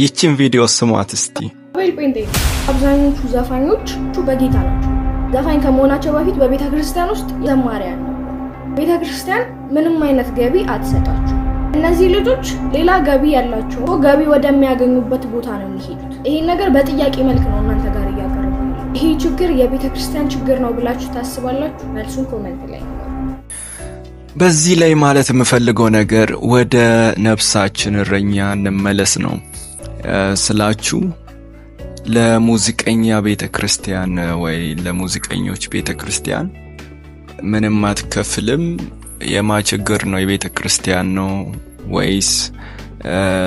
ይህችን ቪዲዮ ስሙአት እስቲ ወልብንዴ አብዛኞቹ ዘፋኞች በጌታ ናቸው ዘፋኝ ከመሆናቸው በፊት በቤተ ክርስቲያን ውስጥ ዘማሪያን ቤተ ክርስቲያን ምንም አይነት ገቢ አትሰጣቸው እነዚህ ልጆች ሌላ ገቢ ያላቸው ገቢ ወደሚያገኙበት ቦታ ነው የሚሄዱት ይሄ ነገር በጥያቄ መልክ ነው እናንተ ጋር ያቀርባሉ ይሄ ችግር የቤተ ክርስቲያን ችግር ነው ብላችሁ ታስባላችሁ መልሱን ኮሜንት ላይ በዚህ ላይ ማለት የምፈልገው ነገር ወደ ነፍሳችን ረኛ እንመለስ ነው ስላችሁ ለሙዚቀኛ ቤተክርስቲያን ወይ ለሙዚቀኞች ቤተክርስቲያን ምንም አትከፍልም የማችግር ነው የቤተክርስቲያን ነው ወይስ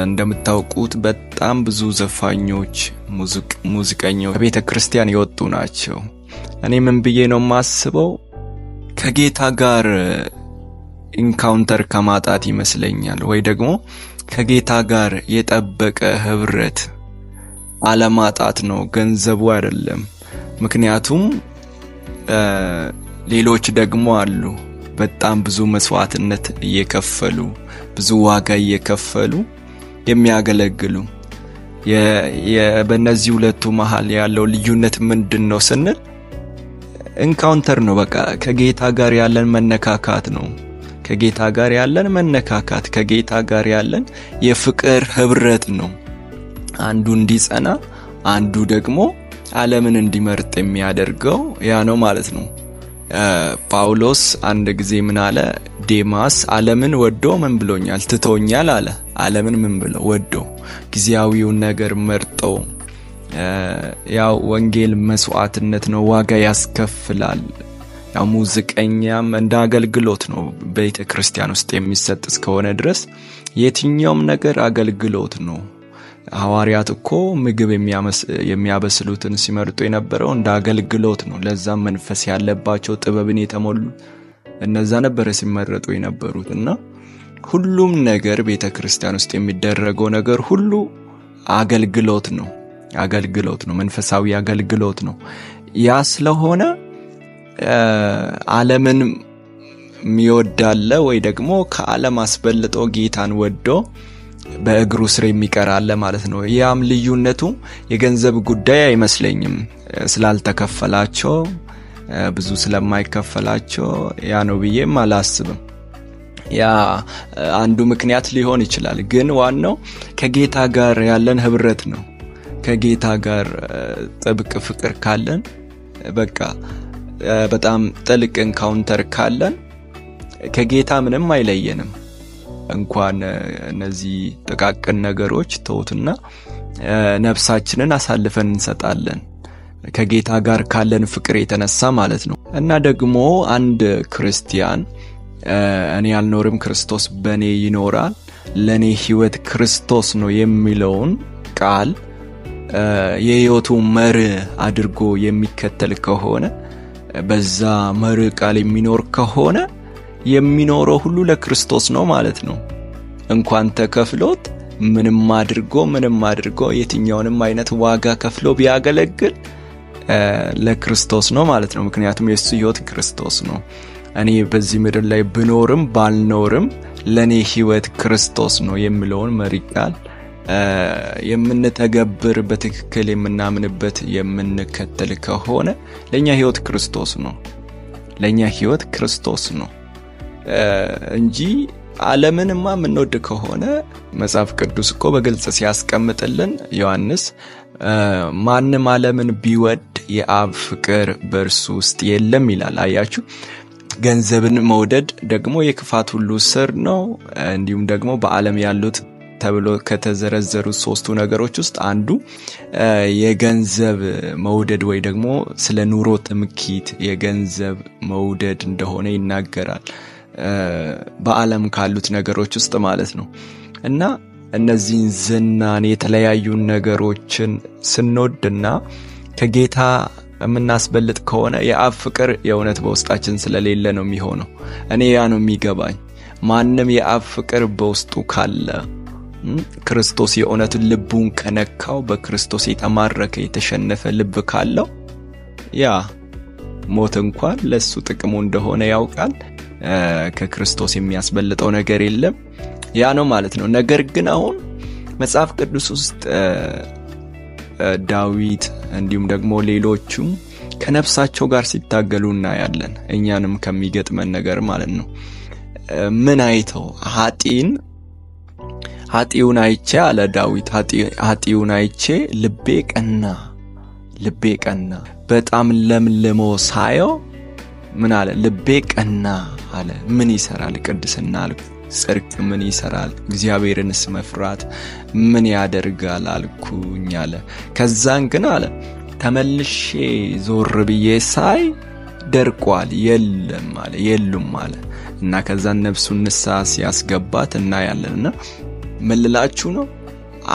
እንደምታውቁት በጣም ብዙ ዘፋኞች ሙዚቀኞች ቤተክርስቲያን ይወጡ ናቸው እኔ ምን ብዬ ነው ማስበው ከጌታ ጋር ኢንካውንተር ከማጣት ይመስለኛል ወይ ደግሞ ከጌታ ጋር የጠበቀ ህብረት አለማጣት ነው ገንዘቡ አይደለም ምክንያቱም ሌሎች ደግሞ አሉ በጣም ብዙ መስዋዕትነት እየከፈሉ ብዙ ዋጋ እየከፈሉ የሚያገለግሉ የበነዚህ ሁለቱ መሃል ያለው ልዩነት ምንድነው ስንል ኢንካውንተር ነው በቃ ከጌታ ጋር ያለን መነካካት ነው ከጌታ ጋር ያለን መነካካት ከጌታ ጋር ያለን የፍቅር ህብረት ነው አንዱ እንዲጸና አንዱ ደግሞ ዓለምን እንዲመርጥ የሚያደርገው ያ ነው ማለት ነው ጳውሎስ አንድ ጊዜ ምን አለ ዴማስ ዓለምን ወዶ ምን ብሎኛል ትቶኛል አለ ዓለምን ምን ብለው ወዶ ግዚያዊው ነገር መርጦ ያው ወንጌል መስዋዕትነት ነው ዋጋ ያስከፍላል ያው ሙዚቀኛም እንዳገልግሎት ነው በኢትዮጵያክርስቲያን ውስጥ የሚሰጥ እስከሆነ ድረስ የትኛውም ነገር አገልግሎት ነው ሐዋርያት እኮ ምግብ የሚያበስሉትን ሲመርጡ የነበረው እንዳገልግሎት ነው ለዛ መንፈስ ያለባቸው ጥበብን የተሞሉ እነዛ ነበር ሲመረጡ የነበሩትና ሁሉም ነገር በኢትዮጵያክርስቲያን ውስጥ የሚደረገው ነገር ሁሉ አገልግሎት ነው መንፈሳዊ አገልግሎት ነው ያ ስለሆነ ዓለምን የሚወዳለ ወይ ደግሞ ከዓለም አስበልጦ ጌታን ወዶ በእግሩ ስር የሚቀራለ ማለት ነው ያም ልዩነቱ የገንዘብ ጉዳይ አይመስለኝም ስላልተከፈላቸው ብዙ ስለማይከፈላቸው ያ ነው ብዬም አላስብም ያ አንዱ ምክንያት ሊሆን ይችላል ግን ዋናው ከጌታ ጋር ያለን ህብረት ነው ከጌታ ጋር ጥብቅ ፍቅር ካለን በቃ በጣም ጥልቅ ኢንካውንተር ካለን ከጌታ ምንም አይለየንም እንኳን እነዚህ ተቃቀን ነገሮች ተውትና ነፍሳችንን አሳልፈን እንሰጣለን ከጌታ ጋር ካለን ፍቅር የተነሳ ማለት ነው እና ደግሞ አንድ ክርስቲያን እኔ አልኖርም ክርስቶስ በኔ ይኖራል ለኔ ህይወት ክርስቶስ ነው የሚለውን ቃል የህይወቱ መርህ አድርጎ የሚከተል ከሆነ በዛ መርህ ቃል የሚኖር ከሆነ የሚኖረው ሁሉ ለክርስቶስ ነው ማለት ነው እንኳን ተከፍሎት ምንም አድርጎ የትኛውንም አይነት ዋጋ ከፍሎ ቢያገለግል ለክርስቶስ ነው ማለት ነው ምክንያቱም የሱ ህይወት ክርስቶስ ነው እኔ በዚህ ምድር ላይ ብኖርም ባልኖርም ለኔ ህይወት ክርስቶስ ነው የሚለውን መርህ ቃል የምንተገብር በትክክል የምናምንበት የምንከተል ከሆነ ለኛ ህይወት ክርስቶስ ነው እንጂ ዓለምንማ ምንወድ ከሆነ መጽሐፍ ቅዱስ እኮ በግልጽ ሲያስቀምጥልን ዮሐንስ ማንም ዓለምን ቢወድ የአብ ፍቅር በርሱ ውስጥ የለም ይላል አያችሁ ገንዘብን መውደድ ደግሞ የክፋት ሁሉ ስር ነው እንዲሁም ደግሞ በዓለም ያሉት ተብሎ ከተዘረዘሩ ሶስቱ ነገሮች ውስጥ አንዱ የገንዘብ መውደድ ወይ ደግሞ ስለ ኑሮ ትምክህት የገንዘብ መውደድ እንደሆነ ይናገራል በዓለም ካሉት ነገሮች ውስጥ ማለት ነው እና እነዚህን ዝናን የተለያዩ ነገሮችን ስንወድና ከጌታ የምናስበልጥ ከሆነ የአብ ፍቅር የእውነት በውስጣችን ስለሌለ ነው የሚሆነው እኔ ያ ነው የሚገባኝ ማንም የአብ ፍቅር በውስጡ ካለ ክርስቶስ የእውነት ልቡን ከነካው በክርስቶስ የተማረከ የተሸነፈ ልብ ካለው ያ ሞት እንኳን ለሱ ጥቅሙ እንደሆነ ያውቃል ከክርስቶስ የሚያስበልጠው ነገር የለም ያ ነው ማለት ነው ነገር ግን አሁን መጽሐፍ ቅዱስ ውስጥ ዳዊት እንዲሁም ደግሞ ሌሎችም ከነፍሳቸው ጋር ሲታገሉና ያለን እኛንም ከሚገጥመን ነገር ማለት ነው ምን አይተው ኃጢኡን አይቼ አለ ዳዊት ኃጢኡን አይቼ ልቤ ቀና በጣም ለምልሞ ሳይው ምን አለ ልቤ ቀና አለ ምን ይሰራል ቅድስና አልኩ ጽድቅ ምን ይሰራል እግዚአብሔርንስ መፍራት ምን ያደርጋል አልኩኝ አለ ከዛን ግን አለ ተመልሼ ዞር ብዬ ሳይ ደርቋል የለም አለ የሉም አለ እና ከዛን ነፍሱን ንሳስ ያስገባት እና ያለና መልላችሁ ነው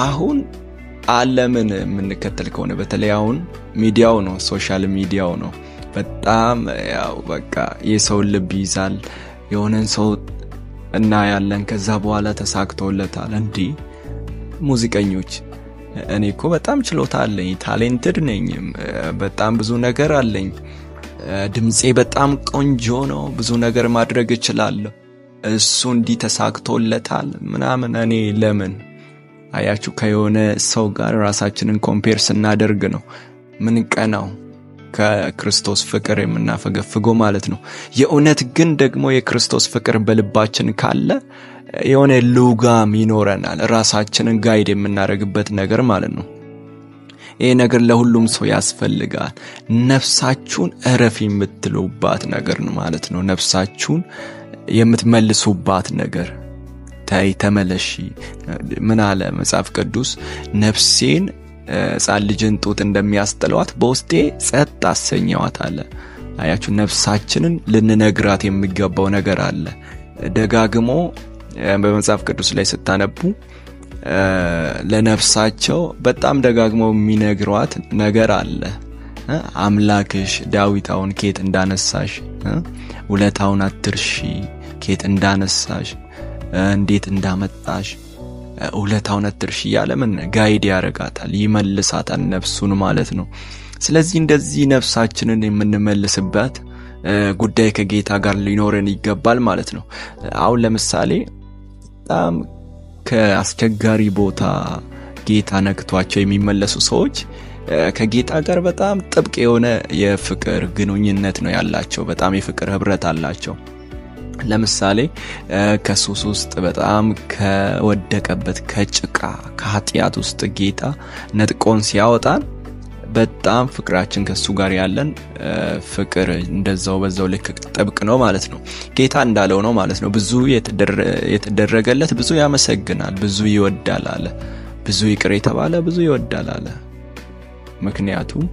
አሁን ዓለምን ምን ከተል ከሆነ በተለያውን ሚዲያው ነው ሶሻል ሚዲያው ነው በጣም ያው በቃ የሰው ልብ ይዛል የሆነን ሰው እና ያለን ከዛ በኋላ ተሳክቶለታል እንዴ ሙዚቀኞች እኔኮ በጣም ችሎታ አለኝ ታለንትድ ነኝ በጣም ብዙ ነገር አለኝ ድምጼ በጣም ቆንጆ ነው ብዙ ነገር ማድረግ እችላለሁ እሱ እንዲ ተሳክቶለታል ምናምን እኔ ለምን አያችሁ ከሆነ ሰው ጋር ራሳችንን ኮምፔር ስናደርግ ነው ምን ቀናው ከክርስቶስ ፍቅር የምናፈገፍጎ ማለት ነው የኡነት ግን ደግሞ የክርስቶስ ፍቅር በልባችን ካለ የሆነ ሉጋም ይኖርናል ራሳችንን ጋይድ የምናደርግበት ነገር ማለት ነው ይሄ ነገር ለሁሉም ሰው ያስፈልጋል ነፍሳችሁን እረፍ የምትሉባት ነገር ማለት ነው ነፍሳችሁን የምትመልሱባት ነገር ታይ ተመለሺ ምን አለ መጽሐፍ ቅዱስ ነፍሴን ጻልጅን ጡት እንደሚያስጥሏት በውስጤ ጸጥ አሰኛዋት አለ አያችሁ ነፍሳችንን ልንነግራት የሚገባው ነገር አለ ደጋግሞ በመጽሐፍ ቅዱስ ላይ ስታነቡ ለነፍሳቸው በጣም ደጋግሞ የሚነግሯት ነገር አለ አምላክሽ ዳዊታውን ኬት እንዳነሳሽ ሁለታውን አትርሺ ኬት እንዳነሳሽ እንዴት እንዳመጣሽ ሁለታውን አትርሺ ያለምን ጋይድ ያረጋታል ይመልሳታል ነፍሱን ማለት ነው ስለዚህ እንደዚህ ነፍሳችንን የምንመልስበት ጉዳይ ከጌታ ጋር ሊኖርን ይገባል ማለት ነው አሁን ለምሳሌ በጣም ከአስቸጋሪ ቦታ ጌታ ነክቷቸው የሚመለሱ ሰዎች ከጌታ ጋር በጣም ጥብቅ የሆነ የፍቅር ግንኙነት ነው ያላቸው በጣም የፍቅር ህብረት አላቸው ለምሳሌ ከሱስ ውስጥ በጣም ከወደቀበት ከጭቃ ከኃጢያት ውስጥ ጌታ ነጥቆን ሲያወጣን በጣም ፍቅራችን ከሱ ጋር ያለን ፍቅር እንደዛው በዛው ልክ ጥብቅ ነው ማለት ነው ጌታ እንዳለው ነው ማለት ነው ብዙ የተደረገለት ብዙ ያመሰግናል ብዙ ይወዳል አለ ብዙ ይቅር የተባለ ብዙ ይወዳል አለ ምክንያቱም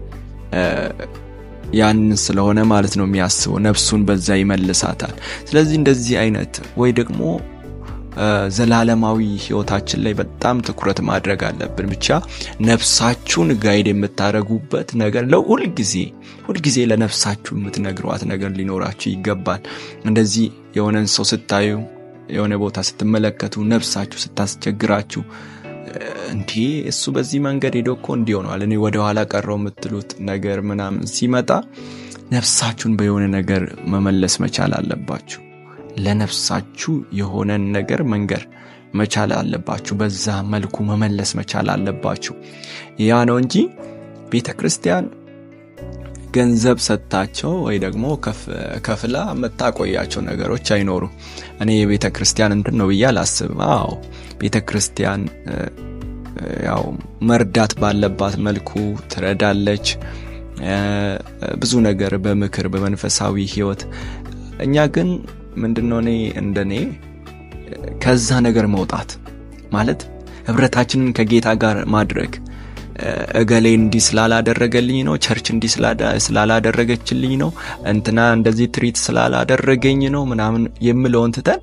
ያን ስለሆነ ማለት ነው የሚያስበው ነፍሱን በዛ ይመልሳታል ስለዚህ እንደዚህ አይነት ወይ ደግሞ ዘላለማዊ ህይወታችን ላይ በጣም ትኩረት ማድረግ አለብን ብቻ ነፍሳችሁን ጋይድ የምታረጉበት ነገር ለሁል ጊዜ ለነፍሳችሁ የምትነግሯት ነገር ሊኖራችሁ ይገባል እንደዚህ የሆነን ሰው ስታዩ የሆነ ቦታ ስትመለከቱ ነፍሳችሁ ስታስቸግራችሁ እንዴ እሱ በዚህ መንገድ ሄዶኮ እንዲሆነዋል እኔ ወደ ኋላ ቀረው የምትሉት ነገር ምናምን ሲመጣ ነፍሳችሁን በየሆነ ነገር መመለስ መቻል አለባችሁ ለነፍሳችሁ የሆነ ነገር መንገር መቻል አለባችሁ በዛ መልኩ መመለስ መቻል አለባችሁ ያ ነው እንጂ ቤተክርስቲያን ገንዘብ ሰጣቸው ወይ ደግሞ ከፍላ መታቆያቸው ነገሮች አይኖሩ እኔ የቤተክርስቲያን እንትን ነው በያላስብ አዎ ቤተክርስቲያን ያው መርዳት ባለባት መልኩ ትረዳለች ብዙ ነገር በመከር በመንፈሳዊ ህይወት እኛ ግን ምንድነው እኔ እንደኔ ከዛ ነገር መውጣት ማለት ህብረታችንን ከጌታ ጋር ማድረግ እገሌ እንዲስላላደረገልኝ ነው ቸርች እንዲስላላደረገችልኝ ነው እንትና እንደዚህ ትሪት ስላላደረገኝ ነው ምናምን የምለውን ተተን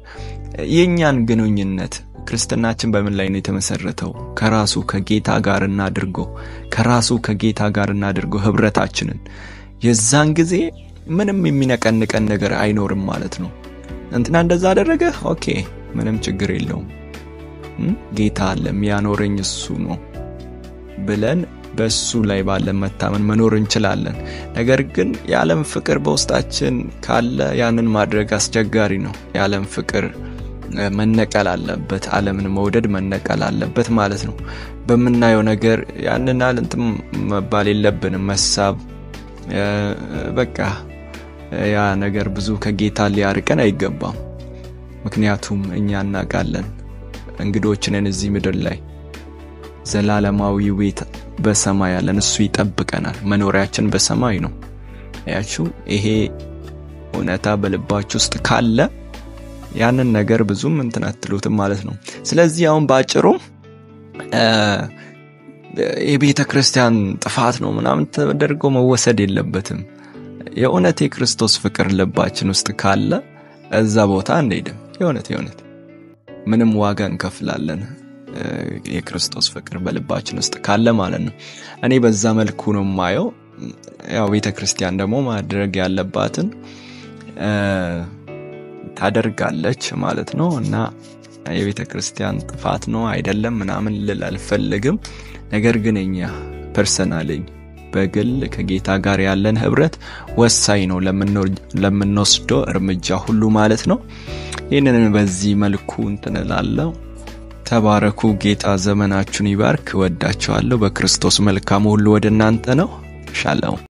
የኛን ግንኙነት ክርስትናችን በምን ላይ ነው የተመሰረተው ከራሱ ከጌታ ጋር እናድርጎ ህብረታችንን የዛን ጊዜ ምንም የሚነቀንቀን ነገር አይኖርም ማለት ነው እንትና እንደዛ አደረገ ኦኬ ምንም ችግር የለውም ጌታ አለ የሚያኖረኝ እሱ ነው ብለን በሱ ላይ ባለ መታመን መኖር እንችላለን ነገር ግን የዓለም ፍቅር በውስጣችን ካለ ያንን ማድረግ አስቸጋሪ ነው የዓለም ፍቅር መነቀል አለበት ዓለምን መውደድ መነቀል አለበት ማለት ነው በመናየው ነገር ያንና ለእንትም መባል የለብንም መሳብ በቃ ያ ነገር ብዙ ከጌታ ሊያርቀን አይገባም ምክንያቱም እኛና ቃለን እንግዶችንን እዚህ ምድር ላይ ዘላለማዊ ቤት በሰማይ ያለን እሱ ይጠብቀናል መኖሪያችን በሰማይ ነው ያችሁ ይሄ ሆነታ በልባችሁ ውስጥ ካለ ያንን ነገር ብዙም እንትናትሉት ማለት ነው ስለዚህ አሁን ባጭሩ የቤተ ክርስቲያን ጥፋት ነው ምናምን ተደርጎ መወሰድ የለበትም የእውነት የክርስቶስ ፍቅር ልባችን ውስጥ ካለ እዛ ቦታ እንደይደም የእውነት ምንም ዋጋ እንከፍላለን የክርስቶስ ፍቅር በልባችን ውስጥ ካለ ማለት ነው እኔ በዛ መልኩ ነው ማየው ያው ቤተ ክርስቲያን ደግሞ ማድረግ ያለባትን ታደርጋለች ማለት ነው እና የቤተ ክርስቲያን ጥፋት ነው አይደለም ምናምን ልላልፈልግም ነገር ግን እኛ ፐርሰናሊ በግል ከጌታ ጋር ያለን ህብረት ወሳኝ ነው ለምንወስዶ እርምጃ ሁሉ ማለት ነው ይሄንን በዚህ መልኩ እንተናላለው ተባረኩ ጌታ ዘመናችሁን ይባርክ ወዳችኋለሁ በክርስቶስ መልካም ሁሉ ወደ እናንተ ነው ሻሎም